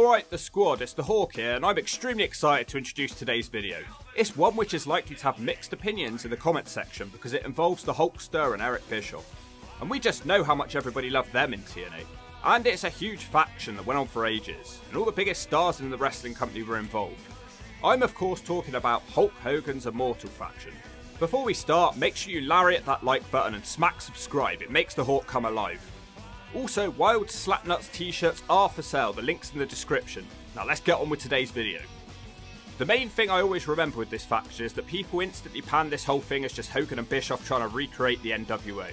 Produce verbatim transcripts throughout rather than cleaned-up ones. Alright, the squad, it's the Hawk here, and I'm extremely excited to introduce today's video. It's one which is likely to have mixed opinions in the comments section because it involves the Hulkster and Eric Bischoff. And we just know how much everybody loved them in T N A. And it's a huge faction that went on for ages, and all the biggest stars in the wrestling company were involved. I'm of course talking about Hulk Hogan's Immortal faction. Before we start, make sure you lariat that like button and smack subscribe, it makes the Hawk come alive. Also, Wild Slapnuts t-shirts are for sale, the link's in the description. Now let's get on with today's video. The main thing I always remember with this faction is that people instantly pan this whole thing as just Hogan and Bischoff trying to recreate the N W O.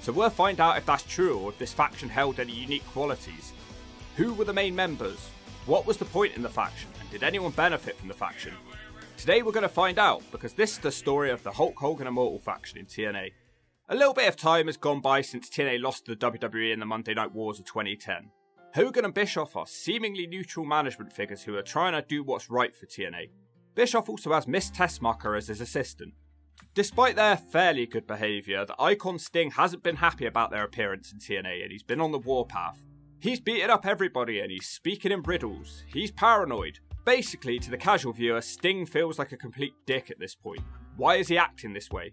So we'll find out if that's true or if this faction held any unique qualities. Who were the main members? What was the point in the faction? And did anyone benefit from the faction? Today we're going to find out, because this is the story of the Hulk Hogan Immortal faction in T N A. A little bit of time has gone by since T N A lost to the W W E in the Monday Night Wars of twenty ten. Hogan and Bischoff are seemingly neutral management figures who are trying to do what's right for T N A. Bischoff also has Miss Tessmacher as his assistant. Despite their fairly good behaviour, the icon Sting hasn't been happy about their appearance in T N A and he's been on the warpath. He's beating up everybody and he's speaking in riddles. He's paranoid. Basically, to the casual viewer, Sting feels like a complete dick at this point. Why is he acting this way?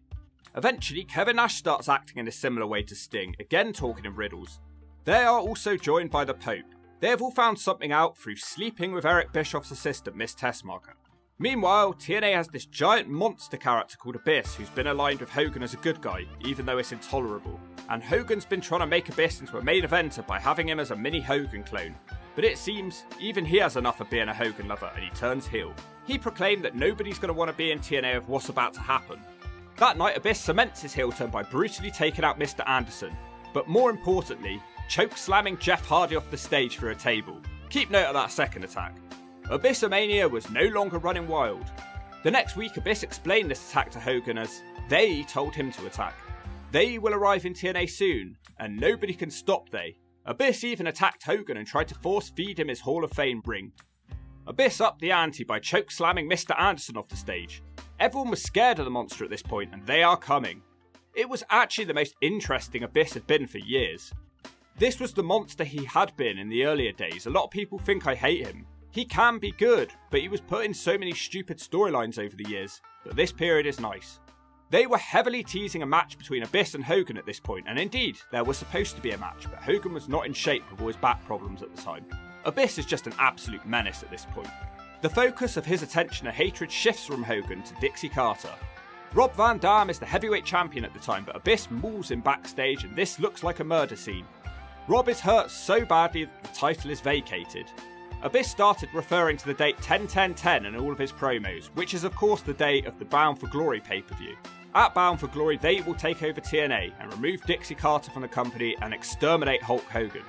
Eventually, Kevin Nash starts acting in a similar way to Sting, again talking in riddles. They are also joined by the Pope. They have all found something out through sleeping with Eric Bischoff's assistant, Miss Tessmacher. Meanwhile, T N A has this giant monster character called Abyss who's been aligned with Hogan as a good guy, even though it's intolerable. And Hogan's been trying to make Abyss into a main eventer by having him as a mini Hogan clone. But it seems even he has enough of being a Hogan lover and he turns heel. He proclaimed that nobody's going to want to be in T N A of what's about to happen. That night, Abyss cements his heel turn by brutally taking out Mister Anderson, but more importantly, choke-slamming Jeff Hardy off the stage through a table. Keep note of that second attack. Abyssomania was no longer running wild. The next week, Abyss explained this attack to Hogan as they told him to attack. They will arrive in T N A soon, and nobody can stop they. Abyss even attacked Hogan and tried to force-feed him his Hall of Fame ring. Abyss upped the ante by choke-slamming Mister Anderson off the stage. Everyone was scared of the monster at this point, and they are coming. It was actually the most interesting Abyss had been for years. This was the monster he had been in the earlier days. A lot of people think I hate him. He can be good, but he was put in so many stupid storylines over the years that this period is nice. They were heavily teasing a match between Abyss and Hogan at this point, and indeed, there was supposed to be a match, but Hogan was not in shape with all his back problems at the time. Abyss is just an absolute menace at this point. The focus of his attention and hatred shifts from Hogan to Dixie Carter. Rob Van Dam is the heavyweight champion at the time, but Abyss mauls him backstage and this looks like a murder scene. Rob is hurt so badly that the title is vacated. Abyss started referring to the date ten ten ten in all of his promos, which is of course the date of the Bound for Glory pay-per-view. At Bound for Glory, they will take over T N A and remove Dixie Carter from the company and exterminate Hulk Hogan.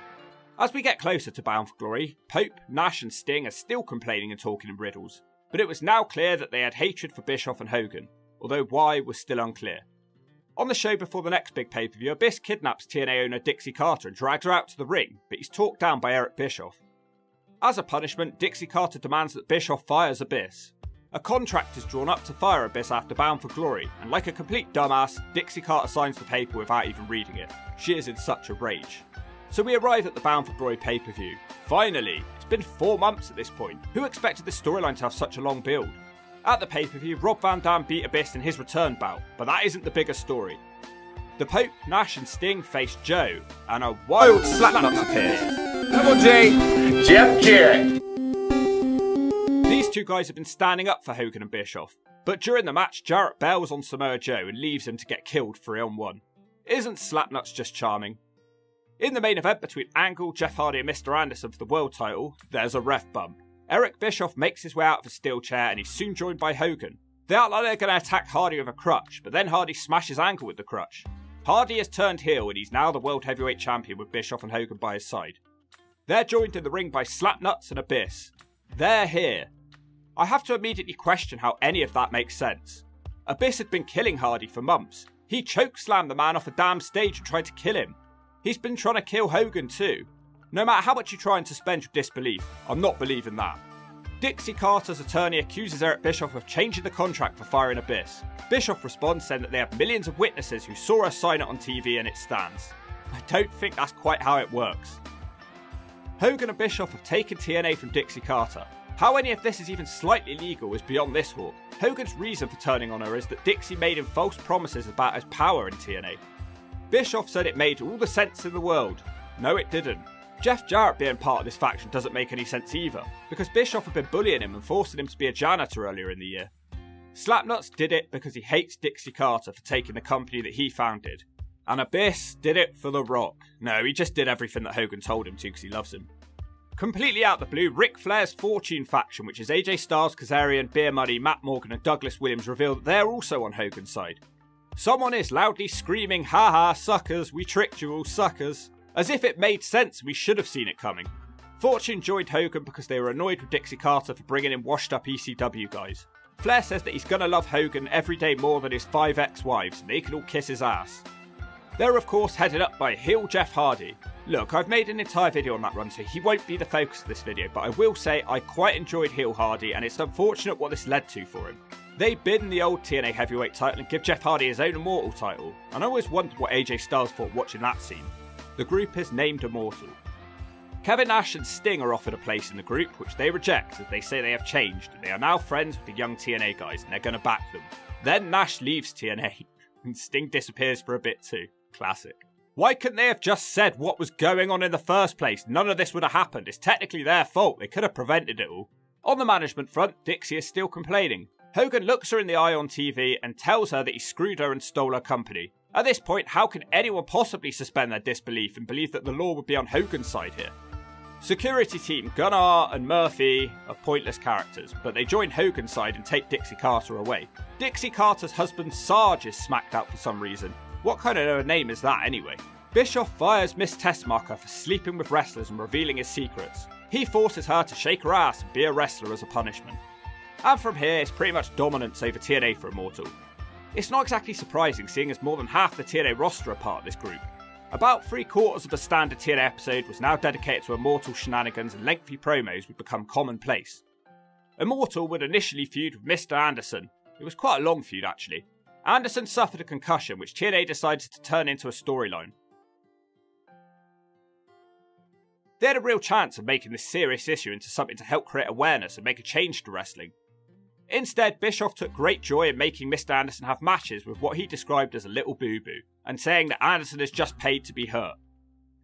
As we get closer to Bound for Glory, Pope, Nash and Sting are still complaining and talking in riddles, but it was now clear that they had hatred for Bischoff and Hogan, although why was still unclear. On the show before the next big pay-per-view, Abyss kidnaps T N A owner Dixie Carter and drags her out to the ring, but he's talked down by Eric Bischoff. As a punishment, Dixie Carter demands that Bischoff fires Abyss. A contract is drawn up to fire Abyss after Bound for Glory, and like a complete dumbass, Dixie Carter signs the paper without even reading it. She is in such a rage. So we arrive at the Bound for Glory pay-per-view. Finally! It's been four months at this point. Who expected this storyline to have such a long build? At the pay-per-view, Rob Van Dam beat Abyss in his return bout, but that isn't the bigger story. The Pope, Nash and Sting face Joe, and a wild slapnuts appears. Double J, Jeff Jarrett. These two guys have been standing up for Hogan and Bischoff, but during the match, Jarrett bails on Samoa Joe and leaves him to get killed three on one. Isn't slapnuts just charming? In the main event between Angle, Jeff Hardy and Mister Anderson for the world title, there's a ref bump. Eric Bischoff makes his way out of a steel chair and he's soon joined by Hogan. They act like they're going to attack Hardy with a crutch, but then Hardy smashes Angle with the crutch. Hardy has turned heel and he's now the world heavyweight champion with Bischoff and Hogan by his side. They're joined in the ring by Slapnuts and Abyss. They're here. I have to immediately question how any of that makes sense. Abyss had been killing Hardy for months. He chokeslammed the man off a damn stage and tried to kill him. He's been trying to kill Hogan too. No matter how much you try and suspend your disbelief, I'm not believing that. Dixie Carter's attorney accuses Eric Bischoff of changing the contract for firing Abyss. Bischoff responds saying that they have millions of witnesses who saw her sign it on T V and it stands. I don't think that's quite how it works. Hogan and Bischoff have taken T N A from Dixie Carter. How any of this is even slightly legal is beyond this hawk. Hogan's reason for turning on her is that Dixie made him false promises about his power in T N A. Bischoff said it made all the sense in the world. No, it didn't. Jeff Jarrett being part of this faction doesn't make any sense either, because Bischoff had been bullying him and forcing him to be a janitor earlier in the year. Slapnuts did it because he hates Dixie Carter for taking the company that he founded. And Abyss did it for The Rock. No, he just did everything that Hogan told him to because he loves him. Completely out the blue, Ric Flair's Fortune faction, which is A J Styles, Kazarian, Beer Money, Matt Morgan and Douglas Williams, revealed that they're also on Hogan's side. Someone is loudly screaming, "Ha ha, suckers, we tricked you all, suckers," as if it made sense and we should have seen it coming. Fortune joined Hogan because they were annoyed with Dixie Carter for bringing in washed up E C W guys. Flair says that he's gonna love Hogan every day more than his five ex-wives and they can all kiss his ass. They're of course headed up by heel Jeff Hardy. Look, I've made an entire video on that run, so he won't be the focus of this video, but I will say I quite enjoyed heel Hardy and it's unfortunate what this led to for him. They bid in the old T N A heavyweight title and give Jeff Hardy his own Immortal title, and I always wondered what A J Styles thought watching that scene. The group is named Immortal. Kevin Nash and Sting are offered a place in the group, which they reject as they say they have changed and they are now friends with the young T N A guys and they're gonna back them. Then Nash leaves T N A and Sting disappears for a bit too. Classic. Why couldn't they have just said what was going on in the first place? None of this would have happened. It's technically their fault. They could have prevented it all. On the management front, Dixie is still complaining. Hogan looks her in the eye on T V and tells her that he screwed her and stole her company. At this point, how can anyone possibly suspend their disbelief and believe that the law would be on Hogan's side here? Security team Gunnar and Murphy are pointless characters, but they join Hogan's side and take Dixie Carter away. Dixie Carter's husband Sarge is smacked out for some reason. What kind of name is that anyway? Bischoff fires Miss Tessmacher for sleeping with wrestlers and revealing his secrets. He forces her to shake her ass and be a wrestler as a punishment. And from here, it's pretty much dominance over T N A for Immortal. It's not exactly surprising seeing as more than half the T N A roster are part of this group. About three quarters of the standard T N A episode was now dedicated to Immortal shenanigans and lengthy promos would become commonplace. Immortal would initially feud with Mister Anderson. It was quite a long feud actually. Anderson suffered a concussion which T N A decided to turn into a storyline. They had a real chance of making this serious issue into something to help create awareness and make a change to wrestling. Instead, Bischoff took great joy in making Mister Anderson have matches with what he described as a little boo-boo, and saying that Anderson is just paid to be hurt.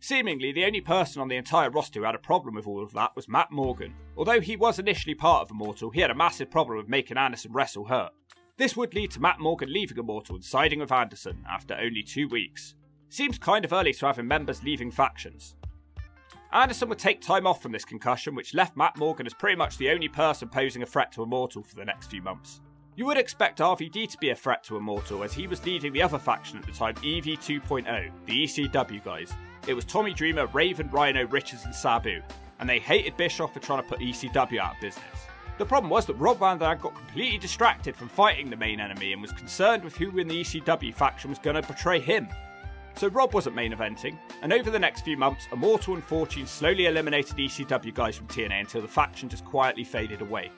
Seemingly, the only person on the entire roster who had a problem with all of that was Matt Morgan. Although he was initially part of Immortal, he had a massive problem with making Anderson wrestle hurt. This would lead to Matt Morgan leaving Immortal and siding with Anderson after only two weeks. Seems kind of early to having members leaving factions. Anderson would take time off from this concussion, which left Matt Morgan as pretty much the only person posing a threat to Immortal for the next few months. You would expect R V D to be a threat to Immortal as he was leading the other faction at the time, E V two point oh, the E C W guys. It was Tommy Dreamer, Raven, Rhino, Richards and Sabu, and they hated Bischoff for trying to put E C W out of business. The problem was that Rob Van Dam got completely distracted from fighting the main enemy and was concerned with who in the E C W faction was going to betray him. So Rob wasn't main eventing, and over the next few months, Immortal and Fortune slowly eliminated E C W guys from T N A until the faction just quietly faded away.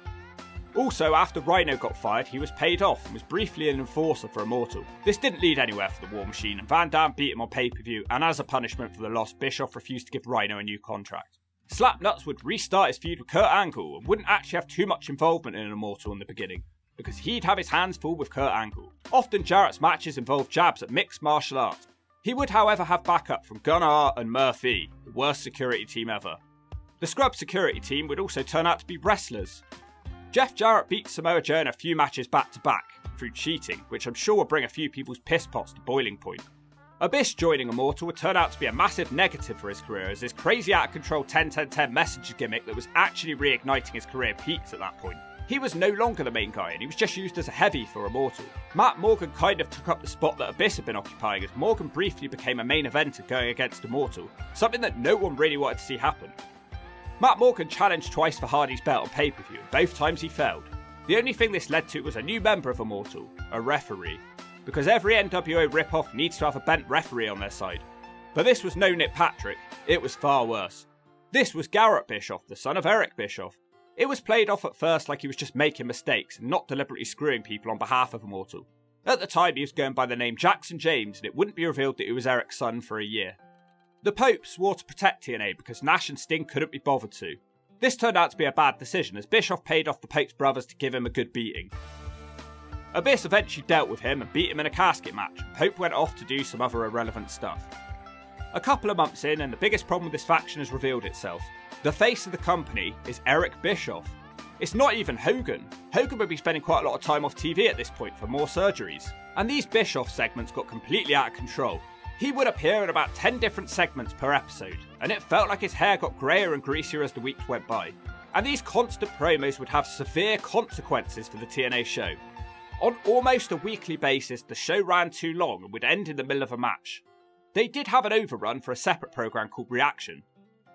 Also, after Rhino got fired, he was paid off and was briefly an enforcer for Immortal. This didn't lead anywhere for the War Machine, and Van Dam beat him on pay-per-view, and as a punishment for the loss, Bischoff refused to give Rhino a new contract. Slapnuts would restart his feud with Kurt Angle, and wouldn't actually have too much involvement in Immortal in the beginning, because he'd have his hands full with Kurt Angle. Often Jarrett's matches involved jabs at mixed martial arts. He would however have backup from Gunnar and Murphy, the worst security team ever. The scrub security team would also turn out to be wrestlers. Jeff Jarrett beat Samoa Joe in a few matches back to back, through cheating, which I'm sure will bring a few people's piss pots to boiling point. Abyss joining Immortal would turn out to be a massive negative for his career as his crazy out of control ten ten ten messenger gimmick that was actually reigniting his career peaked at that point. He was no longer the main guy and he was just used as a heavy for Immortal. Matt Morgan kind of took up the spot that Abyss had been occupying as Morgan briefly became a main eventer going against Immortal, something that no one really wanted to see happen. Matt Morgan challenged twice for Hardy's belt on pay-per-view and both times he failed. The only thing this led to was a new member of Immortal, a referee, because every N W O ripoff needs to have a bent referee on their side. But this was no Nick Patrick, it was far worse. This was Garrett Bischoff, the son of Eric Bischoff. It was played off at first like he was just making mistakes and not deliberately screwing people on behalf of Immortal. At the time he was going by the name Jackson James and it wouldn't be revealed that he was Eric's son for a year. The Pope swore to protect T N A because Nash and Sting couldn't be bothered to. This turned out to be a bad decision, as Bischoff paid off the Pope's brothers to give him a good beating. Abyss eventually dealt with him and beat him in a casket match, and Pope went off to do some other irrelevant stuff. A couple of months in, and the biggest problem with this faction has revealed itself. The face of the company is Eric Bischoff. It's not even Hogan. Hogan would be spending quite a lot of time off T V at this point for more surgeries. And these Bischoff segments got completely out of control. He would appear in about ten different segments per episode, and it felt like his hair got greyer and greasier as the weeks went by. And these constant promos would have severe consequences for the T N A show. On almost a weekly basis, the show ran too long and would end in the middle of a match. They did have an overrun for a separate programme called Reaction,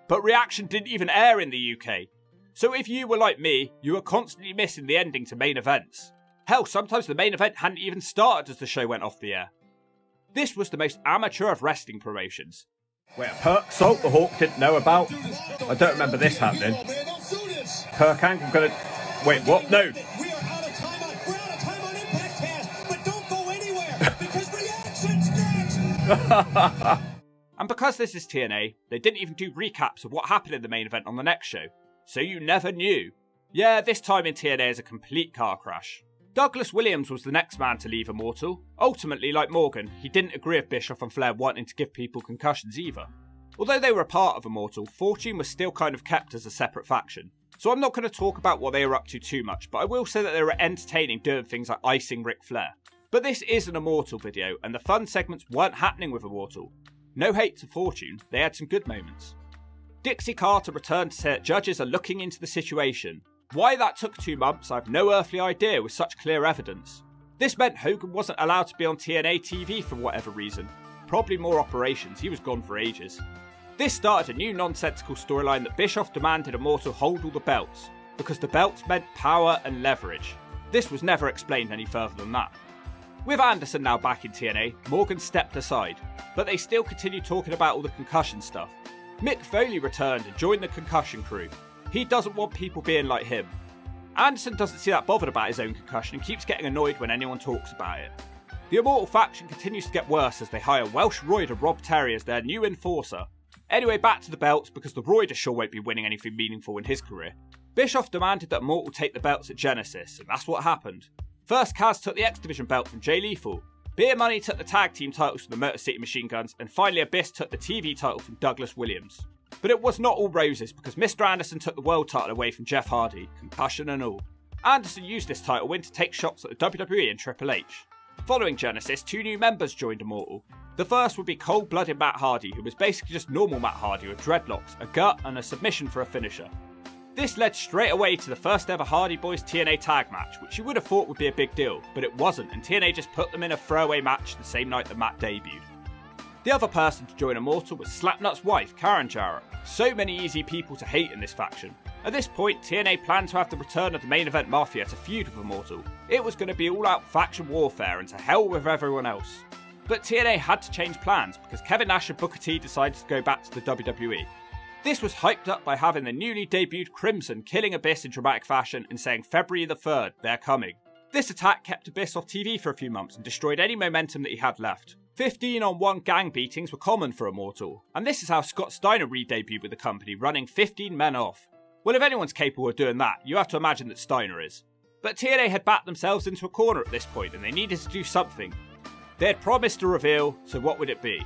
but Reaction didn't even air in the U K. So if you were like me, you were constantly missing the ending to main events. Hell, sometimes the main event hadn't even started as the show went off the air. This was the most amateur of wrestling promotions. Where Perk Salt the Hawk didn't know about. I don't remember this happening. Kirk Angle gonna... Wait, what? No! We are out of time on... We're out of time on Impact Cast, but don't go anywhere, because Reaction's next! And because this is T N A, they didn't even do recaps of what happened in the main event on the next show. So you never knew. Yeah, this time in T N A is a complete car crash. Douglas Williams was the next man to leave Immortal. Ultimately, like Morgan, he didn't agree with Bischoff and Flair wanting to give people concussions either. Although they were a part of Immortal, Fortune was still kind of kept as a separate faction. So I'm not going to talk about what they were up to too much, but I will say that they were entertaining doing things like icing Ric Flair. But this is an Immortal video, and the fun segments weren't happening with Immortal. No hate to Fortune, they had some good moments. Dixie Carter returned to say that judges are looking into the situation. Why that took two months, I've no earthly idea with such clear evidence. This meant Hogan wasn't allowed to be on T N A T V for whatever reason. Probably more operations, he was gone for ages. This started a new nonsensical storyline that Bischoff demanded Immortal hold all the belts, because the belts meant power and leverage. This was never explained any further than that. With Anderson now back in T N A, Morgan stepped aside, but they still continued talking about all the concussion stuff. Mick Foley returned and joined the concussion crew. He doesn't want people being like him. Anderson doesn't see that bothered about his own concussion and keeps getting annoyed when anyone talks about it. The Immortal faction continues to get worse as they hire Welsh Royd and Rob Terry as their new enforcer. Anyway, back to the belts, because the Royder sure won't be winning anything meaningful in his career. Bischoff demanded that Immortal take the belts at Genesis, and that's what happened. First, Kaz took the X Division belt from Jay Lethal. Beer Money took the tag team titles from the Motor City Machine Guns, and finally Abyss took the T V title from Douglas Williams. But it was not all roses, because Mister Anderson took the world title away from Jeff Hardy, concussion and all. Anderson used this title win to take shots at the W W E and Triple H. Following Genesis, two new members joined Immortal. The first would be cold-blooded Matt Hardy, who was basically just normal Matt Hardy with dreadlocks, a gut and a submission for a finisher. This led straight away to the first ever Hardy Boys T N A tag match, which you would have thought would be a big deal, but it wasn't, and T N A just put them in a throwaway match the same night that Matt debuted. The other person to join Immortal was Slapnut's wife, Karen Jarrett. So many easy people to hate in this faction. At this point, T N A planned to have the return of the Main Event Mafia to feud with Immortal. It was going to be all-out faction warfare and to hell with everyone else. But T N A had to change plans because Kevin Nash and Booker T decided to go back to the W W E. This was hyped up by having the newly debuted Crimson killing Abyss in dramatic fashion and saying February the third, they're coming. This attack kept Abyss off T V for a few months and destroyed any momentum that he had left. fifteen on one gang beatings were common for Immortal, and this is how Scott Steiner re-debuted with the company, running fifteen men off. Well, if anyone's capable of doing that, you have to imagine that Steiner is. But T N A had backed themselves into a corner at this point, and they needed to do something. They had promised a reveal, so what would it be?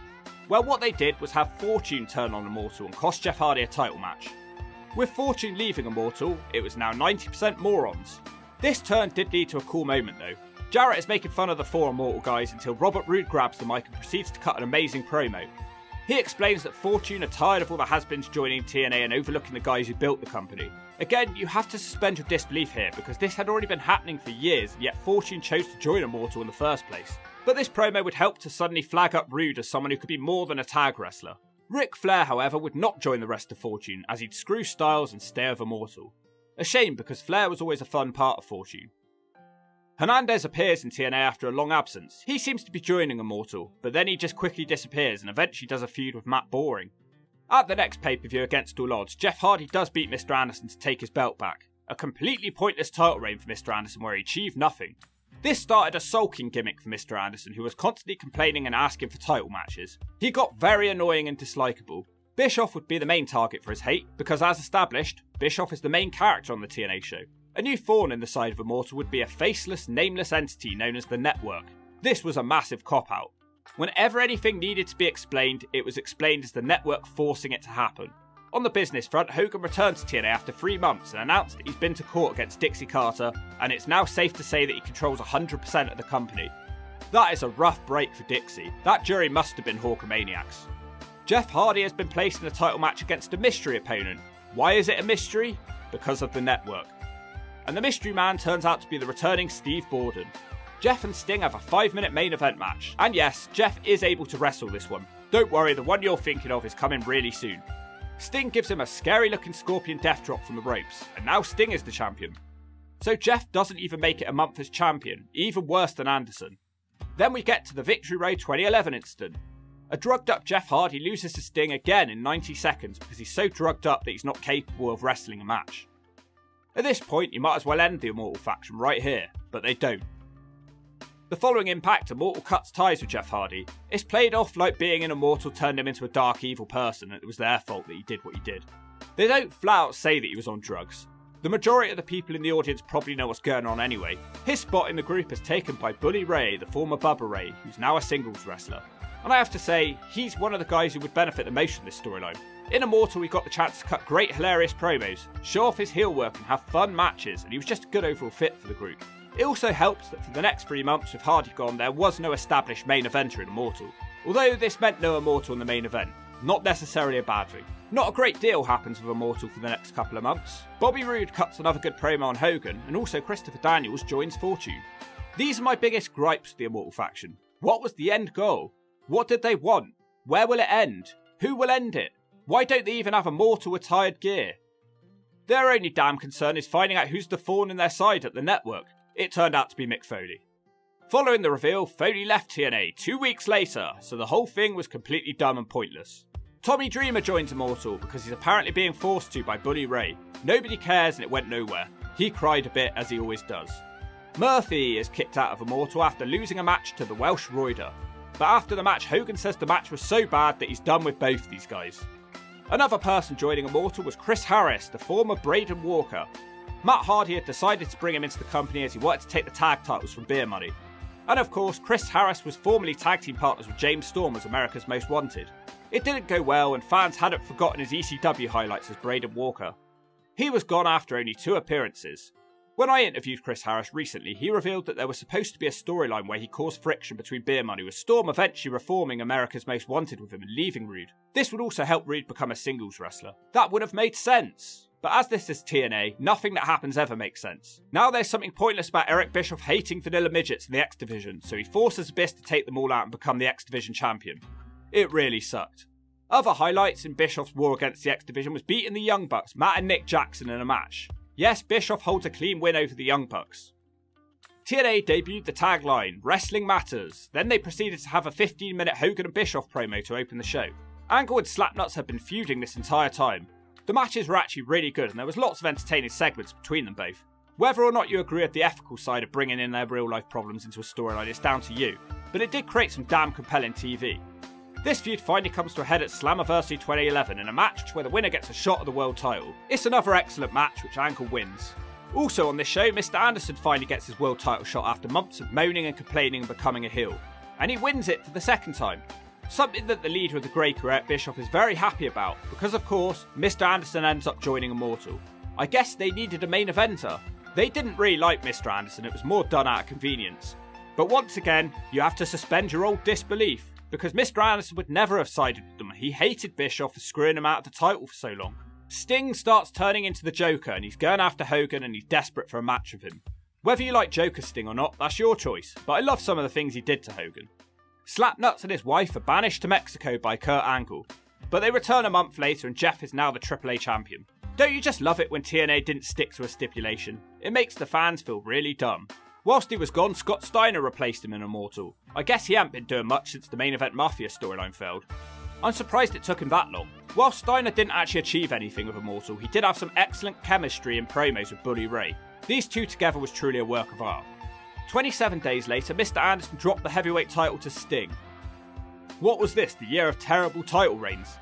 Well, what they did was have Fortune turn on Immortal and cost Jeff Hardy a title match. With Fortune leaving Immortal, it was now ninety percent morons. This turn did lead to a cool moment though. Jarrett is making fun of the four Immortal guys until Robert Roode grabs the mic and proceeds to cut an amazing promo. He explains that Fortune are tired of all the has-beens joining T N A and overlooking the guys who built the company. Again, you have to suspend your disbelief here because this had already been happening for years, yet Fortune chose to join Immortal in the first place. But this promo would help to suddenly flag up Roode as someone who could be more than a tag wrestler. Ric Flair, however, would not join the rest of Fortune as he'd screw Styles and stay with Immortal. A shame because Flair was always a fun part of Fortune. Hernandez appears in T N A after a long absence. He seems to be joining Immortal, but then he just quickly disappears and eventually does a feud with Matt Boring. At the next pay-per-view Against All Odds, Jeff Hardy does beat Mister Anderson to take his belt back. A completely pointless title reign for Mister Anderson where he achieved nothing. This started a sulking gimmick for Mister Anderson, who was constantly complaining and asking for title matches. He got very annoying and dislikable. Bischoff would be the main target for his hate, because as established, Bischoff is the main character on the T N A show. A new thorn in the side of Immortal would be a faceless, nameless entity known as the Network. This was a massive cop-out. Whenever anything needed to be explained, it was explained as the Network forcing it to happen. On the business front, Hogan returned to T N A after three months and announced that he's been to court against Dixie Carter, and it's now safe to say that he controls one hundred percent of the company. That is a rough break for Dixie. That jury must have been Hawkamaniacs. Jeff Hardy has been placed in a title match against a mystery opponent. Why is it a mystery? Because of the Network. And the mystery man turns out to be the returning Steve Borden. Jeff and Sting have a five minute main event match, and yes, Jeff is able to wrestle this one. Don't worry, the one you're thinking of is coming really soon. Sting gives him a scary looking scorpion death drop from the ropes, and now Sting is the champion. So Jeff doesn't even make it a month as champion, even worse than Anderson. Then we get to the Victory Road twenty eleven incident. A drugged up Jeff Hardy loses to Sting again in ninety seconds because he's so drugged up that he's not capable of wrestling a match. At this point you might as well end the Immortal faction right here, but they don't. The following Impact, Immortal cuts ties with Jeff Hardy. It's played off like being an Immortal turned him into a dark evil person and it was their fault that he did what he did. They don't flat out say that he was on drugs. The majority of the people in the audience probably know what's going on anyway. His spot in the group is taken by Bully Ray, the former Bubba Ray, who's now a singles wrestler. And I have to say, he's one of the guys who would benefit the most from this storyline. In Immortal we got the chance to cut great hilarious promos, show off his heel work and have fun matches, and he was just a good overall fit for the group. It also helps that for the next three months with Hardy gone there was no established main eventer in Immortal, although this meant no Immortal in the main event. Not necessarily a bad thing. Not a great deal happens with Immortal for the next couple of months. Bobby Roode cuts another good promo on Hogan, and also Christopher Daniels joins Fortune. These are my biggest gripes with the Immortal faction. What was the end goal? What did they want? Where will it end? Who will end it? Why don't they even have Immortal attired gear? Their only damn concern is finding out who's the thorn in their side at the Network. It turned out to be Mick Foley. Following the reveal, Foley left T N A two weeks later, so the whole thing was completely dumb and pointless. Tommy Dreamer joins Immortal because he's apparently being forced to by Bully Ray. Nobody cares and it went nowhere. He cried a bit as he always does. Murphy is kicked out of Immortal after losing a match to the Welsh Roider. But after the match, Hogan says the match was so bad that he's done with both these guys. Another person joining Immortal was Chris Harris, the former Braden Walker. Matt Hardy had decided to bring him into the company as he wanted to take the tag titles from Beer Money. And of course, Chris Harris was formerly tag team partners with James Storm as America's Most Wanted. It didn't go well and fans hadn't forgotten his E C W highlights as Braden Walker. He was gone after only two appearances. When I interviewed Chris Harris recently, he revealed that there was supposed to be a storyline where he caused friction between Beer Money, with Storm eventually reforming America's Most Wanted with him and leaving Roode. This would also help Roode become a singles wrestler. That would have made sense. But as this is T N A, nothing that happens ever makes sense. Now there's something pointless about Eric Bischoff hating vanilla midgets in the X Division, so he forces Abyss to take them all out and become the X Division champion. It really sucked. Other highlights in Bischoff's war against the X Division was beating the Young Bucks, Matt and Nick Jackson, in a match. Yes, Bischoff holds a clean win over the Young Bucks. T N A debuted the tagline, "Wrestling Matters." Then they proceeded to have a fifteen minute Hogan and Bischoff promo to open the show. Angle and Slapnuts had been feuding this entire time. The matches were actually really good and there was lots of entertaining segments between them both. Whether or not you agree with the ethical side of bringing in their real life problems into a storyline is down to you, but it did create some damn compelling T V. This feud finally comes to a head at Slammiversary twenty eleven in a match where the winner gets a shot at the world title. It's another excellent match which Angle wins. Also on this show, Mister Anderson finally gets his world title shot after months of moaning and complaining and becoming a heel. And he wins it for the second time. Something that the leader of the Grey Correct, Bischoff, is very happy about, because of course, Mister Anderson ends up joining Immortal. I guess they needed a main eventer. They didn't really like Mister Anderson, it was more done out of convenience. But once again, you have to suspend your old disbelief, because Mister Anderson would never have sided with them. He hated Bischoff for screwing him out of the title for so long. Sting starts turning into the Joker and he's going after Hogan and he's desperate for a match with him. Whether you like Joker Sting or not, that's your choice, but I love some of the things he did to Hogan. Slapnuts and his wife are banished to Mexico by Kurt Angle, but they return a month later and Jeff is now the triple A champion. Don't you just love it when T N A didn't stick to a stipulation? It makes the fans feel really dumb. Whilst he was gone, Scott Steiner replaced him in Immortal. I guess he hadn't been doing much since the Main Event Mafia storyline failed. I'm surprised it took him that long. Whilst Steiner didn't actually achieve anything with Immortal, he did have some excellent chemistry and promos with Bully Ray. These two together was truly a work of art. twenty-seven days later, Mister Anderson dropped the heavyweight title to Sting. What was this, the year of terrible title reigns?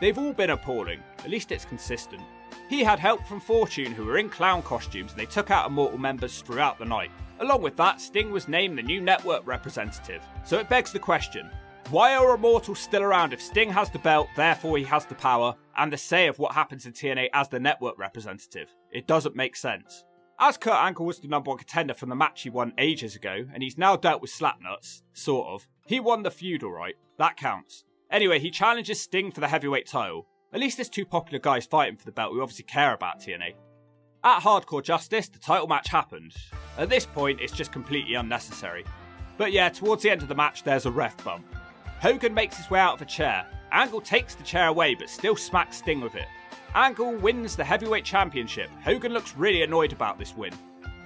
They've all been appalling, at least it's consistent. He had help from Fortune, who were in clown costumes, and they took out Immortal members throughout the night. Along with that, Sting was named the new network representative. So it begs the question, why are Immortal still around if Sting has the belt, therefore he has the power, and the say of what happens in T N A as the network representative? It doesn't make sense. As Kurt Angle was the number one contender from the match he won ages ago, and he's now dealt with slapnuts, sort of, he won the feud alright, that counts. Anyway, he challenges Sting for the heavyweight title. At least there's two popular guys fighting for the belt we obviously care about T N A. At Hardcore Justice, the title match happened. At this point, it's just completely unnecessary. But yeah, towards the end of the match, there's a ref bump. Hogan makes his way out of a chair. Angle takes the chair away, but still smacks Sting with it. Angle wins the heavyweight championship. Hogan looks really annoyed about this win.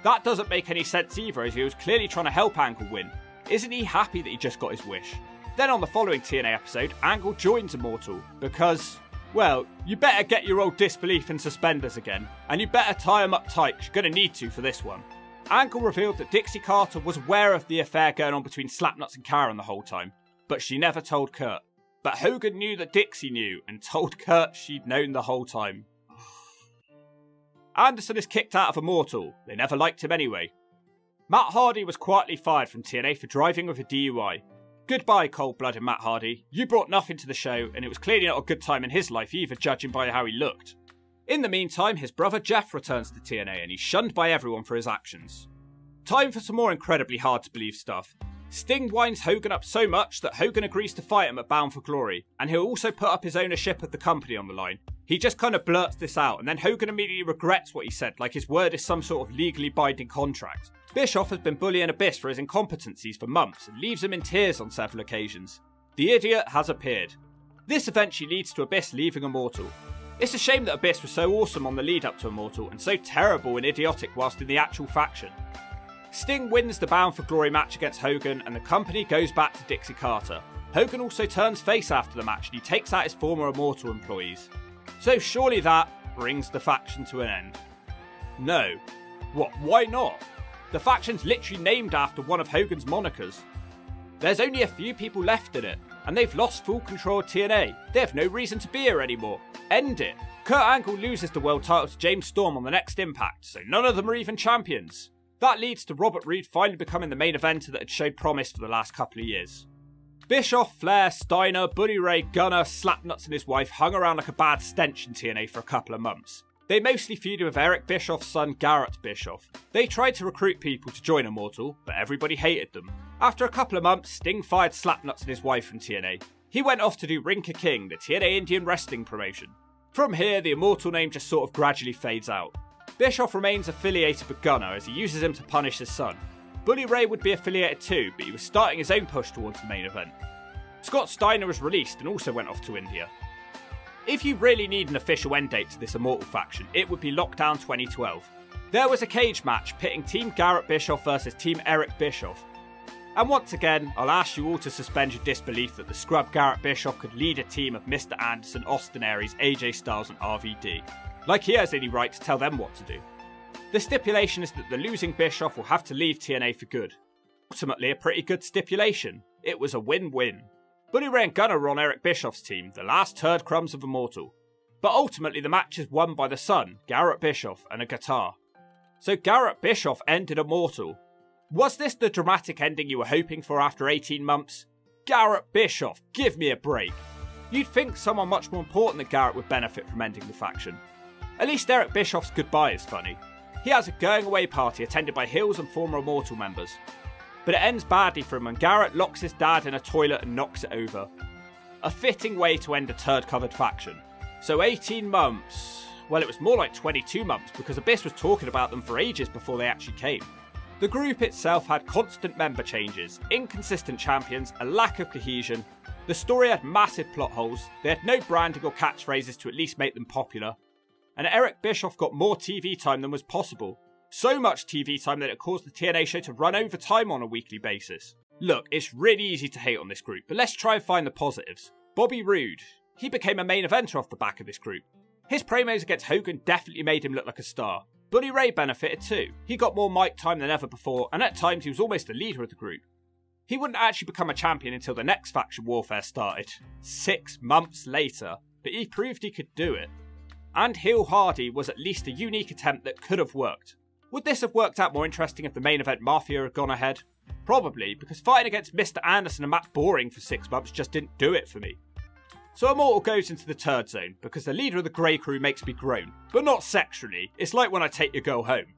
That doesn't make any sense either, as he was clearly trying to help Angle win. Isn't he happy that he just got his wish? Then on the following T N A episode, Angle joins Immortal because, well, you better get your old disbelief and suspenders again, and you better tie him up tight, 'cause you're going to need to for this one. Angle revealed that Dixie Carter was aware of the affair going on between Slapnuts and Karen the whole time, but she never told Kurt. But Hogan knew that Dixie knew, and told Kurt she'd known the whole time. Anderson is kicked out of Immortal. They never liked him anyway. Matt Hardy was quietly fired from T N A for driving with a D U I. Goodbye, cold-blooded Matt Hardy. You brought nothing to the show, and it was clearly not a good time in his life either, judging by how he looked. In the meantime, his brother Jeff returns to T N A, and he's shunned by everyone for his actions. Time for some more incredibly hard-to-believe stuff. Sting winds Hogan up so much that Hogan agrees to fight him at Bound for Glory, and he'll also put up his ownership of the company on the line. He just kind of blurts this out, and then Hogan immediately regrets what he said, like his word is some sort of legally binding contract. Bischoff has been bullying Abyss for his incompetencies for months, and leaves him in tears on several occasions. The idiot has appeared. This eventually leads to Abyss leaving Immortal. It's a shame that Abyss was so awesome on the lead up to Immortal, and so terrible and idiotic whilst in the actual faction. Sting wins the Bound for Glory match against Hogan, and the company goes back to Dixie Carter. Hogan also turns face after the match, and he takes out his former Immortal employees. So surely that brings the faction to an end. No. What? Why not? The faction's literally named after one of Hogan's monikers. There's only a few people left in it, and they've lost full control of T N A. They have no reason to be here anymore. End it. Kurt Angle loses the world title to James Storm on the next Impact, so none of them are even champions. That leads to Robert Roode finally becoming the main eventer that had showed promise for the last couple of years. Bischoff, Flair, Steiner, Bully Ray, Gunner, Slapnuts and his wife hung around like a bad stench in T N A for a couple of months. They mostly feuded with Eric Bischoff's son Garrett Bischoff. They tried to recruit people to join Immortal, but everybody hated them. After a couple of months, Sting fired Slapnuts and his wife from T N A. He went off to do Rinka King, the T N A Indian wrestling promotion. From here, the Immortal name just sort of gradually fades out. Bischoff remains affiliated with Gunner as he uses him to punish his son. Bully Ray would be affiliated too, but he was starting his own push towards the main event. Scott Steiner was released and also went off to India. If you really need an official end date to this Immortal faction, it would be Lockdown twenty twelve. There was a cage match pitting Team Garrett Bischoff versus Team Eric Bischoff. And once again, I'll ask you all to suspend your disbelief that the scrub Garrett Bischoff could lead a team of Mister Anderson, Austin Aries, A J Styles and R V D. Like he has any right to tell them what to do. The stipulation is that the losing Bischoff will have to leave T N A for good. Ultimately a pretty good stipulation. It was a win-win. Bully Ray and Gunner were on Eric Bischoff's team, the last turd crumbs of Immortal. But ultimately the match is won by the son, Garrett Bischoff, and a guitar. So Garrett Bischoff ended Immortal. Was this the dramatic ending you were hoping for after eighteen months? Garrett Bischoff, give me a break. You'd think someone much more important than Garrett would benefit from ending the faction. At least Eric Bischoff's goodbye is funny. He has a going away party attended by Hills and former Immortal members. But it ends badly for him when Garrett locks his dad in a toilet and knocks it over. A fitting way to end a turd-covered faction. So eighteen months... Well, it was more like twenty-two months because Abyss was talking about them for ages before they actually came. The group itself had constant member changes, inconsistent champions, a lack of cohesion. The story had massive plot holes, they had no branding or catchphrases to at least make them popular. And Eric Bischoff got more T V time than was possible. So much T V time that it caused the T N A show to run over time on a weekly basis. Look, it's really easy to hate on this group, but let's try and find the positives. Bobby Roode. He became a main eventer off the back of this group. His promos against Hogan definitely made him look like a star. Bully Ray benefited too. He got more mic time than ever before, and at times he was almost the leader of the group. He wouldn't actually become a champion until the next faction warfare started, six months later, but he proved he could do it. And heel Hardy was at least a unique attempt that could have worked. Would this have worked out more interesting if the Main Event Mafia had gone ahead? Probably, because fighting against Mister Anderson and Matt Boring for six months just didn't do it for me. So Immortal goes into the turd zone, because the leader of the Grey Crew makes me groan, but not sexually. It's like when I take your girl home.